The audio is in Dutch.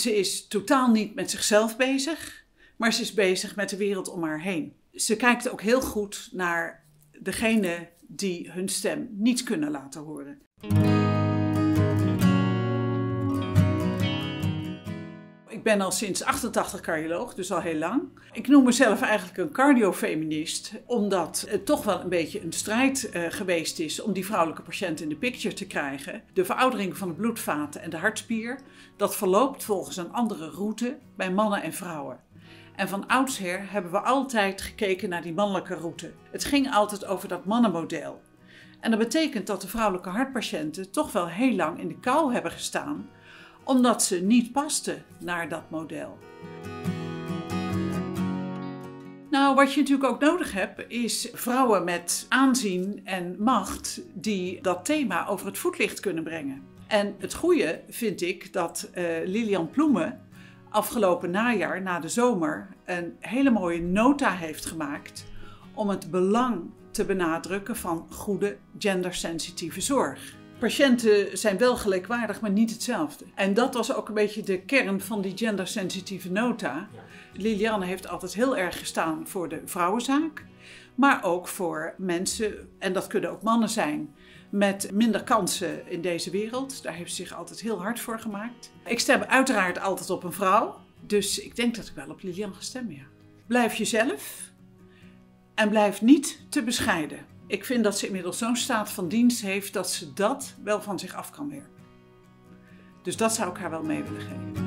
Ze is totaal niet met zichzelf bezig, maar ze is bezig met de wereld om haar heen. Ze kijkt ook heel goed naar degenen die hun stem niet kunnen laten horen. Ik ben al sinds 88 cardioloog, dus al heel lang. Ik noem mezelf eigenlijk een cardiofeminist, omdat het toch wel een beetje een strijd geweest is om die vrouwelijke patiënt in de picture te krijgen. De veroudering van de bloedvaten en de hartspier, dat verloopt volgens een andere route bij mannen en vrouwen. En van oudsher hebben we altijd gekeken naar die mannelijke route. Het ging altijd over dat mannenmodel. En dat betekent dat de vrouwelijke hartpatiënten toch wel heel lang in de kou hebben gestaan, omdat ze niet pasten naar dat model. Nou, wat je natuurlijk ook nodig hebt, is vrouwen met aanzien en macht die dat thema over het voetlicht kunnen brengen. En het goede vind ik dat Lilianne Ploumen afgelopen najaar, na de zomer, een hele mooie nota heeft gemaakt om het belang te benadrukken van goede gendersensitieve zorg. Patiënten zijn wel gelijkwaardig, maar niet hetzelfde. En dat was ook een beetje de kern van die gendersensitieve nota. Lilianne heeft altijd heel erg gestaan voor de vrouwenzaak, maar ook voor mensen, en dat kunnen ook mannen zijn, met minder kansen in deze wereld. Daar heeft ze zich altijd heel hard voor gemaakt. Ik stem uiteraard altijd op een vrouw, dus ik denk dat ik wel op Lilianne ga stemmen, ja. Blijf jezelf en blijf niet te bescheiden. Ik vind dat ze inmiddels zo'n staat van dienst heeft dat ze dat wel van zich af kan werken. Dus dat zou ik haar wel mee willen geven.